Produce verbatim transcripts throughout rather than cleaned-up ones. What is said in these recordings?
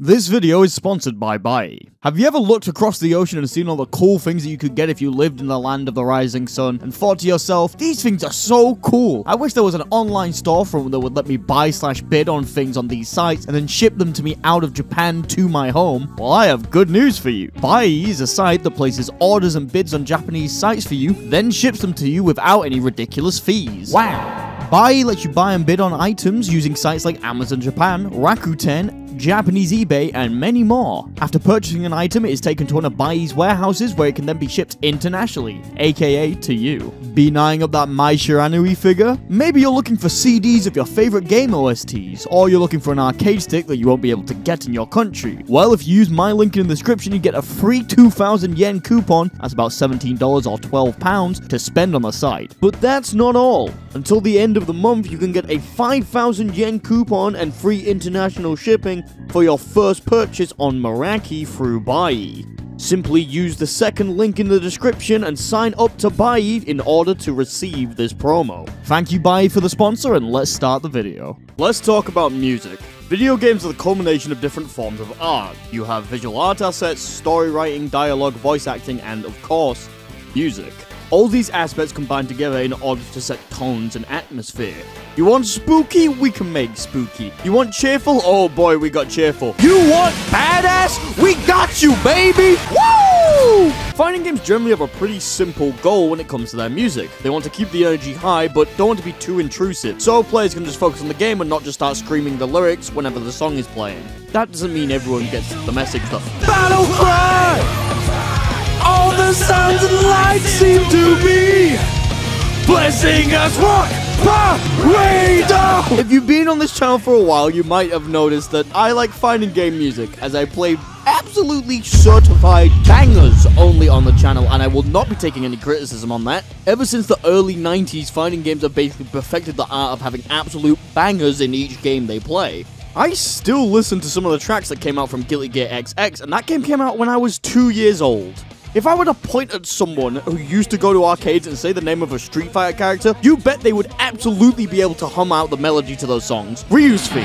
This video is sponsored by Buyee. Have you ever looked across the ocean and seen all the cool things that you could get if you lived in the land of the rising sun and thought to yourself, these things are so cool. I wish there was an online storefront that would let me buy slash bid on things on these sites and then ship them to me out of Japan to my home. Well, I have good news for you. Buyee is a site that places orders and bids on Japanese sites for you, then ships them to you without any ridiculous fees. Wow. Buyee lets you buy and bid on items using sites like Amazon Japan, Rakuten, Japanese eBay, and many more. After purchasing an item, it is taken to one of Buyee's warehouses where it can then be shipped internationally, aka to you. Be eyeing up that Mai Shiranui figure? Maybe you're looking for C Ds of your favorite game O S Ts, or you're looking for an arcade stick that you won't be able to get in your country. Well, if you use my link in the description, you get a free two thousand yen coupon, that's about seventeen dollars or twelve pounds, to spend on the site. But that's not all. Until the end of the month, you can get a five thousand yen coupon and free international shipping for your first purchase on Mercari through Buyee. Simply use the second link in the description and sign up to Buyee in order to receive this promo. Thank you Buyee for the sponsor, and let's start the video. Let's talk about music. Video games are the culmination of different forms of art. You have visual art assets, story writing, dialogue, voice acting, and of course, music. All these aspects combine together in order to set tones and atmosphere. You want spooky? We can make spooky. You want cheerful? Oh boy, we got cheerful. You want badass? We got you, baby! Woo! Fighting games generally have a pretty simple goal when it comes to their music. They want to keep the energy high, but don't want to be too intrusive, so players can just focus on the game and not just start screaming the lyrics whenever the song is playing. That doesn't mean everyone gets the message that battle cry! All the sounds and lights seem to be blessing us, Rock Parade! If you've been on this channel for a while, you might have noticed that I like fighting game music, as I play absolutely certified bangers only on the channel, and I will not be taking any criticism on that. Ever since the early nineties, fighting games have basically perfected the art of having absolute bangers in each game they play. I still listen to some of the tracks that came out from Guilty Gear X X, and that game came out when I was two years old. If I were to point at someone who used to go to arcades and say the name of a Street Fighter character, you bet they would absolutely be able to hum out the melody to those songs. Ryu's theme.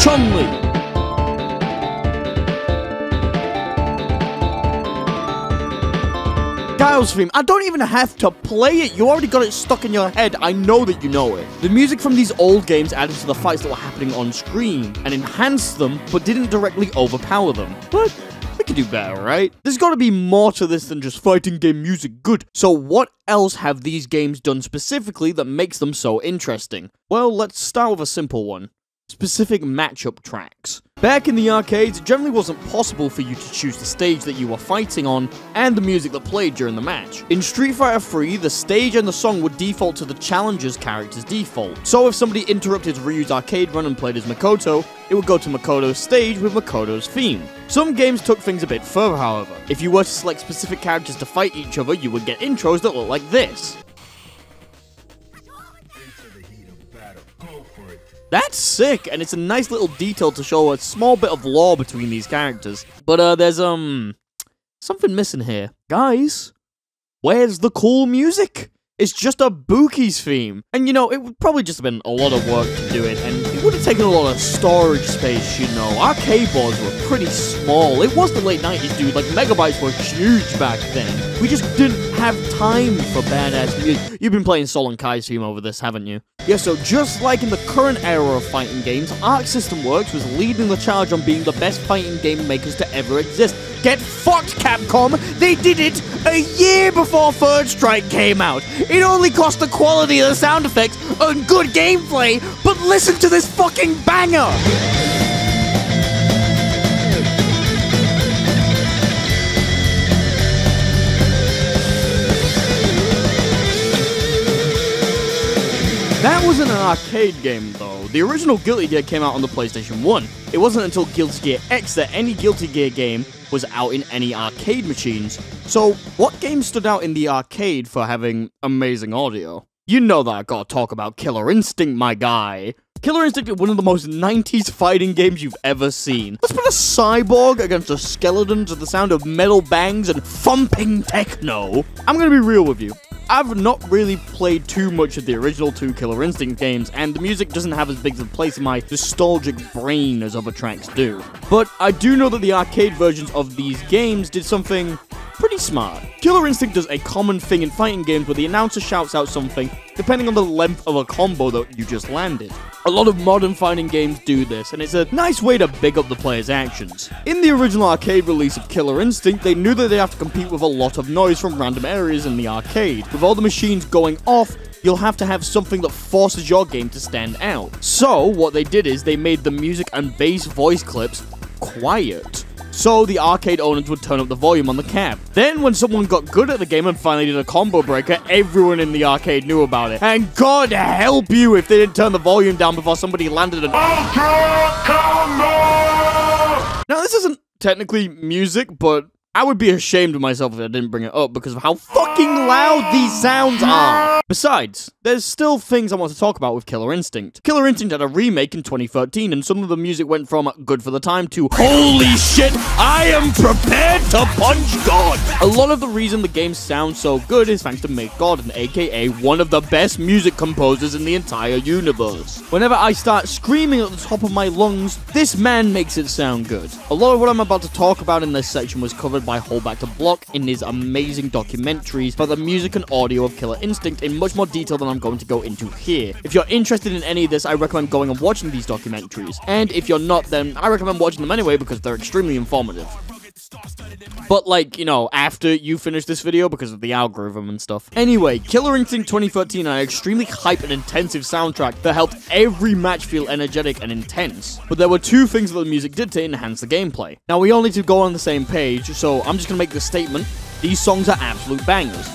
Chun-Li. Guile's theme. I don't even have to play it, you already got it stuck in your head, I know that you know it. The music from these old games added to the fights that were happening on screen, and enhanced them, but didn't directly overpower them. But we could do better, right? There's gotta be more to this than just fighting game music good, so what else have these games done specifically that makes them so interesting? Well, let's start with a simple one. Specific matchup tracks. Back in the arcades, it generally wasn't possible for you to choose the stage that you were fighting on and the music that played during the match. In Street Fighter three, the stage and the song would default to the challenger's character's default. So if somebody interrupted Ryu's arcade run and played as Makoto, it would go to Makoto's stage with Makoto's theme. Some games took things a bit further, however. If you were to select specific characters to fight each other, you would get intros that look like this. That's sick, and it's a nice little detail to show a small bit of lore between these characters. But uh, there's, um, something missing here. Guys, where's the cool music? It's just a Buki's theme. And you know, it would probably just have been a lot of work to do it, and it would have taken a lot of storage space, you know. Arcade boards were pretty small. It was the late nineties, dude. Like, megabytes were huge back then. We just didn't have time for badass music. You've been playing Sol and Kai's theme over this, haven't you? Yeah, so just like in the current era of fighting games, Arc System Works was leading the charge on being the best fighting game makers to ever exist. Get fucked, Capcom! They did it a year before Third Strike came out! It only cost the quality of the sound effects and good gameplay, but listen to this fucking banger! That wasn't an arcade game, though. The original Guilty Gear came out on the PlayStation one. It wasn't until Guilty Gear X that any Guilty Gear game was out in any arcade machines. So, what game stood out in the arcade for having amazing audio? You know that I gotta talk about Killer Instinct, my guy. Killer Instinct is one of the most nineties fighting games you've ever seen. Let's put a cyborg against a skeleton to the sound of metal bangs and thumping techno. I'm gonna be real with you. I've not really played too much of the original two Killer Instinct games, and the music doesn't have as big of a place in my nostalgic brain as other tracks do. But I do know that the arcade versions of these games did something pretty smart. Killer Instinct does a common thing in fighting games where the announcer shouts out something depending on the length of a combo that you just landed. A lot of modern fighting games do this, and it's a nice way to big up the player's actions. In the original arcade release of Killer Instinct, they knew that they have to compete with a lot of noise from random areas in the arcade. With all the machines going off, you'll have to have something that forces your game to stand out. So, what they did is they made the music and bass voice clips quiet, so the arcade owners would turn up the volume on the cab. Then, when someone got good at the game and finally did a combo breaker, everyone in the arcade knew about it. And God help you if they didn't turn the volume down before somebody landed an ultra combo! Now, this isn't technically music, but I would be ashamed of myself if I didn't bring it up because of how fucking loud these sounds are. Besides, there's still things I want to talk about with Killer Instinct. Killer Instinct had a remake in twenty thirteen, and some of the music went from good for the time to holy shit, I am prepared to punch God. A lot of the reason the game sounds so good is thanks to Mick Gordon, aka one of the best music composers in the entire universe. Whenever I start screaming at the top of my lungs, this man makes it sound good. A lot of what I'm about to talk about in this section was covered by Holdback to Block in his amazing documentaries about the music and audio of Killer Instinct in much more detail than I'm going to go into here. If you're interested in any of this, I recommend going and watching these documentaries, and if you're not, then I recommend watching them anyway because they're extremely informative. But like, you know, after you finish this video because of the algorithm and stuff. Anyway, Killer Instinct twenty thirteen had an extremely hype and intensive soundtrack that helped every match feel energetic and intense. But there were two things that the music did to enhance the gameplay. Now, we all need to go on the same page, so I'm just gonna make the statement: these songs are absolute bangers.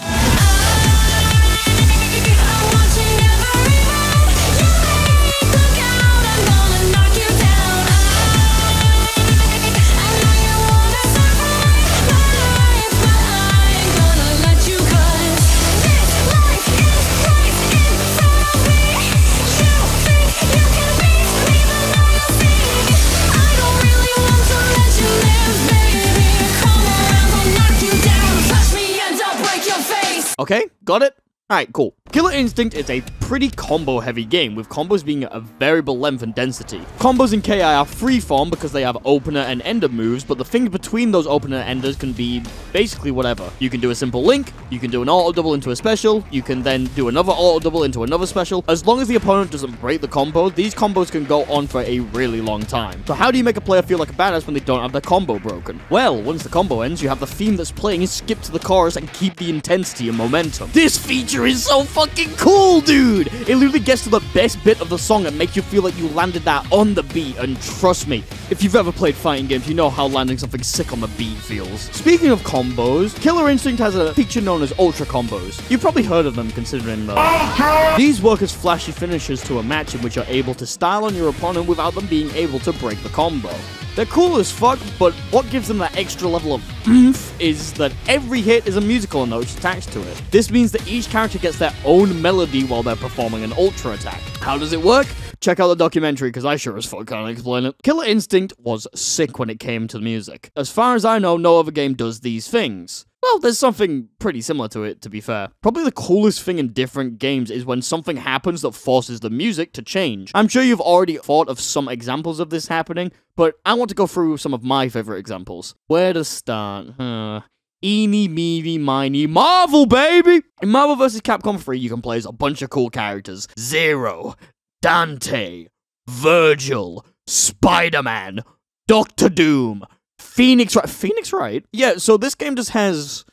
Okay, got it? Alright, cool. Killer Instinct is a pretty combo-heavy game, with combos being at a variable length and density. Combos in K I are freeform because they have opener and ender moves, but the thing between those opener and enders can be basically whatever. You can do a simple link, you can do an auto-double into a special, you can then do another auto-double into another special. As long as the opponent doesn't break the combo, these combos can go on for a really long time. So how do you make a player feel like a badass when they don't have their combo broken? Well, once the combo ends, you have the theme that's playing skip to the chorus and keep the intensity and momentum. This feature is so fucking cool, dude! It literally gets to the best bit of the song and makes you feel like you landed that on the beat, and trust me, if you've ever played fighting games, you know how landing something sick on the beat feels. Speaking of combos, Killer Instinct has a feature known as Ultra Combos. You've probably heard of them considering the Ultra! These work as flashy finishes to a match in which you're able to style on your opponent without them being able to break the combo. They're cool as fuck, but what gives them that extra level of oomph is that every hit is a musical note attached to it. This means that each character gets their own melody while they're performing an ultra attack. How does it work? Check out the documentary, because I sure as fuck can't explain it. Killer Instinct was sick when it came to the music. As far as I know, no other game does these things. Well, there's something pretty similar to it, to be fair. Probably the coolest thing in different games is when something happens that forces the music to change. I'm sure you've already thought of some examples of this happening, but I want to go through some of my favorite examples. Where to start? Huh. Eeny, meeny, miny, Marvel, baby! In Marvel versus. Capcom three, you can play as a bunch of cool characters. Zero, Dante, Virgil, Spider-Man, Doctor Doom, Phoenix Wright. Phoenix Wright? Yeah, so this game just has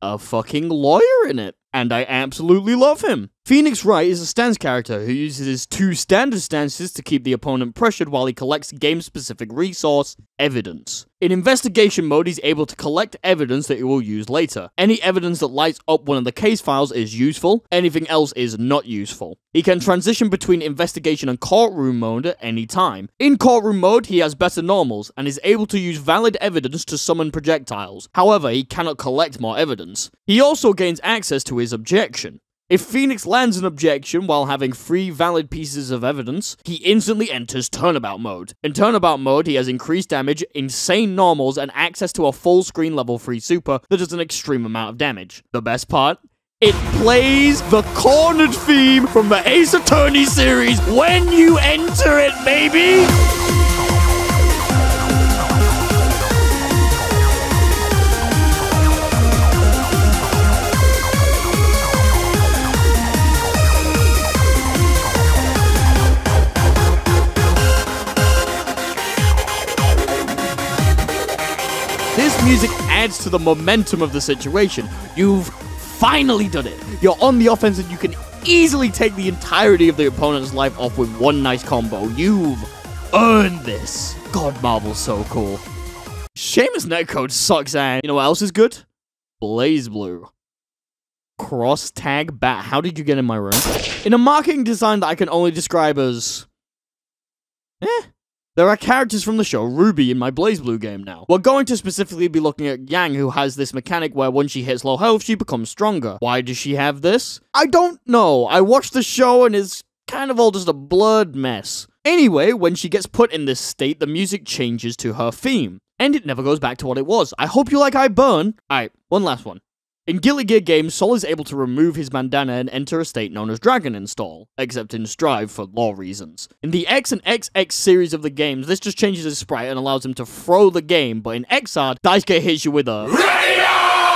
a fucking lawyer in it, and I absolutely love him. Phoenix Wright is a stance character who uses his two standard stances to keep the opponent pressured while he collects game-specific resource, evidence. In investigation mode, he's able to collect evidence that he will use later. Any evidence that lights up one of the case files is useful, anything else is not useful. He can transition between investigation and courtroom mode at any time. In courtroom mode, he has better normals, and is able to use valid evidence to summon projectiles. However, he cannot collect more evidence. He also gains access to his objection. If Phoenix lands an objection while having three valid pieces of evidence, he instantly enters Turnabout mode. In Turnabout mode, he has increased damage, insane normals, and access to a full-screen level three super that does an extreme amount of damage. The best part? It plays the Cornered theme from the Ace Attorney series when you enter it, baby! This music adds to the momentum of the situation. You've finally done it. You're on the offense and you can easily take the entirety of the opponent's life off with one nice combo. You've earned this. God, Marvel's so cool. Seamus netcode sucks ass. You know what else is good? BlazBlue. Cross Tag Battle. How did you get in my room? In a marketing design that I can only describe as... Eh. There are characters from the show Ruby in my BlazBlue game now. We're going to specifically be looking at Yang, who has this mechanic where once she hits low health, she becomes stronger. Why does she have this? I don't know. I watched the show and it's kind of all just a blurred mess. Anyway, when she gets put in this state, the music changes to her theme. And it never goes back to what it was. I hope you like iBurn. Alright, one last one. In Guilty Gear games, Sol is able to remove his bandana and enter a state known as Dragon Install, except in Strive for lore reasons. In the X and X X series of the games, this just changes his sprite and allows him to throw the game, but in Xrd, Daisuke hits you with a RADIAR!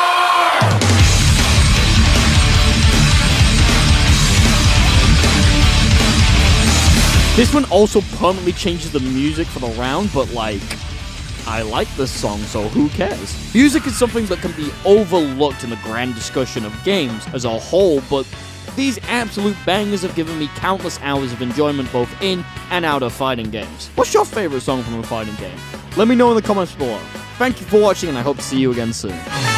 This one also permanently changes the music for the round, but like... I like this song, so who cares? Music is something that can be overlooked in the grand discussion of games as a whole, but these absolute bangers have given me countless hours of enjoyment both in and out of fighting games. What's your favorite song from a fighting game? Let me know in the comments below. Thank you for watching, and I hope to see you again soon.